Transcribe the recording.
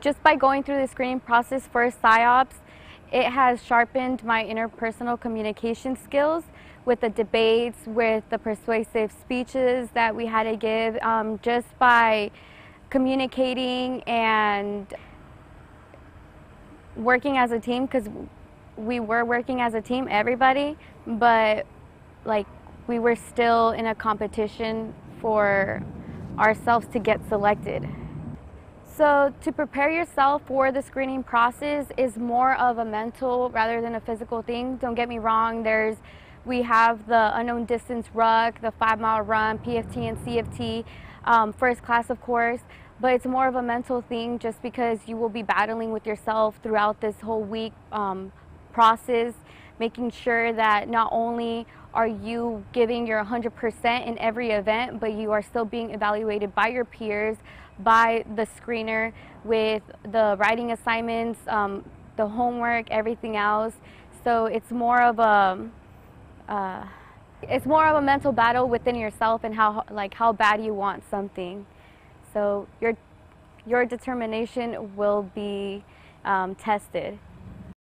Just by going through the screening process for PSYOPs, it has sharpened my interpersonal communication skills with the debates, with the persuasive speeches that we had to give, just by communicating and working as a team, because we were working as a team, everybody, but like we were still in a competition for ourselves to get selected. So to prepare yourself for the screening process is more of a mental rather than a physical thing. Don't get me wrong, we have the unknown distance ruck, the 5-mile run, PFT and CFT, first class of course, but it's more of a mental thing just because you will be battling with yourself throughout this whole week process, making sure that not only are you giving your 100% in every event, but you are still being evaluated by your peers, by the screener with the writing assignments, the homework, everything else. So it's more of a mental battle within yourself and how bad you want something. So your determination will be tested.